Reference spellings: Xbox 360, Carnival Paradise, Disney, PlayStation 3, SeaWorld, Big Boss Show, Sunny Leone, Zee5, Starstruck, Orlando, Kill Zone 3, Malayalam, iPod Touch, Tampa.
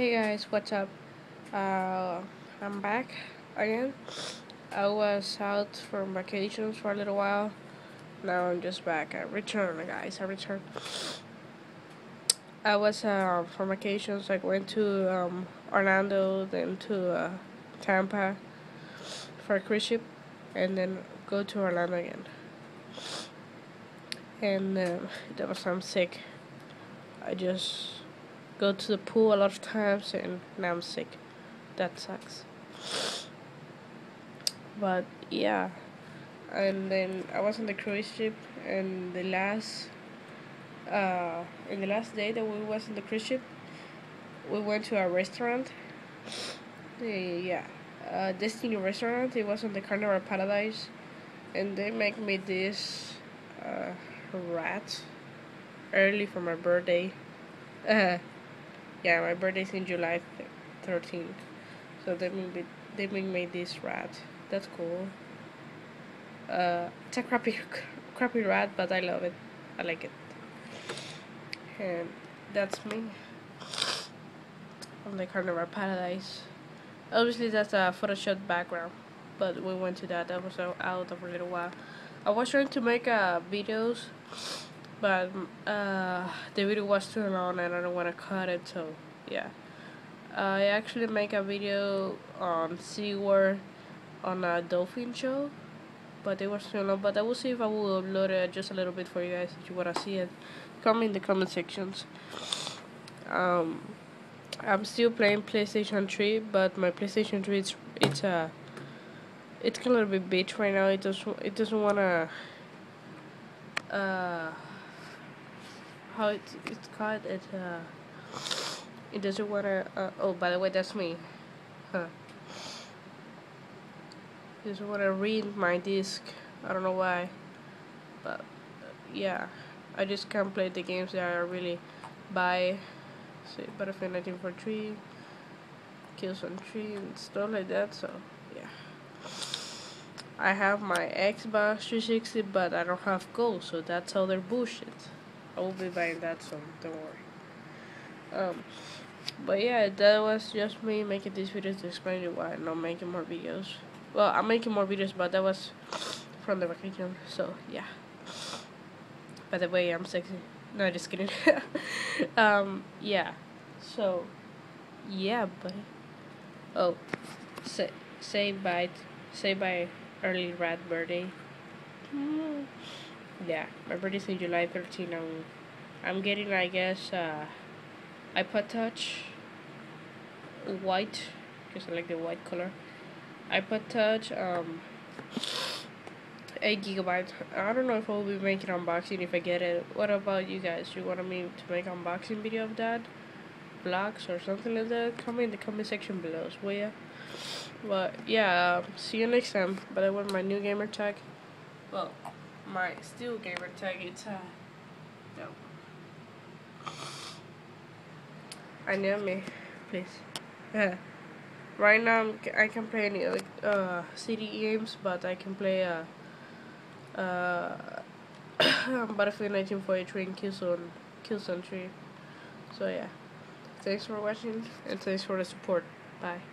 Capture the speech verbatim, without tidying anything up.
Hey guys, what's up? Uh, I'm back again. I was out from vacations for a little while. Now I'm just back. I returned, guys. I returned. I was uh, from vacations. I went to um, Orlando, then to uh, Tampa for a cruise ship, and then go to Orlando again. And uh, that was I'm sick. I just go to the pool a lot of times, and now I'm sick. That sucks. But yeah, and then I was on the cruise ship, and the last, uh, in the last day that we was on the cruise ship, we went to a restaurant. Yeah, a Disney restaurant. It was on the Carnival Paradise, and they make me this uh, rat early for my birthday. Uh, Yeah, my birthday's in July thirteenth, so they made they made this rat. That's cool. Uh, it's a crappy, crappy rat, but I love it. I like it. And that's me on the Carnival Paradise. Obviously, that's a Photoshop background, but we went to that. I was out of a little while. I was trying to make uh, videos, but uh, the video was too long and I don't want to cut it, so yeah. I actually make a video on SeaWorld on a dolphin show, but it was too long, but I will see if I will upload it just a little bit for you guys if you want to see it. Comment in the comment sections. Um, I'm still playing PlayStation three, but my PlayStation three, it's, it's, uh, it's a little bit bitch right now. It doesn't, it doesn't want to... Uh, How it's, it's called, it, uh, it doesn't want to, uh, oh, by the way, that's me, huh, it doesn't want to read my disc. I don't know why, but, uh, yeah, I just can't play the games that are really by, say, Battlefield nineteen forty-three, Kill Zone three, and stuff like that, so, yeah. I have my Xbox three sixty, but I don't have gold, so that's all their bullshit. I will be buying that soon, don't worry. Um, but yeah, that was just me making these videos to explain you why I'm not making more videos. Well, I'm making more videos, but that was from the vacation, so yeah. By the way, I'm sexy. No, just kidding. um, yeah. So, yeah, buddy. Oh, say, say bye, say bye early rat birthday. Mm. Yeah, my birthday's in July thirteenth. I'm, I'm getting, I guess, uh, iPod Touch, white, because I like the white color, iPod Touch, um, eight gigabyte, I don't know if I will be making unboxing if I get it. What about you guys? You want me to make unboxing video of that, vlogs or something like that? Comment in the comment section below, will ya? But yeah, um, see you next time. But I want my new gamer tag, well, my steel gamer tag, it's uh, dope. I know me, please. Yeah. Right now I'm, I can play any uh C D games, but I can play uh uh Battlefield nineteen forty-three and Kill Zone, Kill Zone three. So yeah, thanks for watching and thanks for the support. Bye.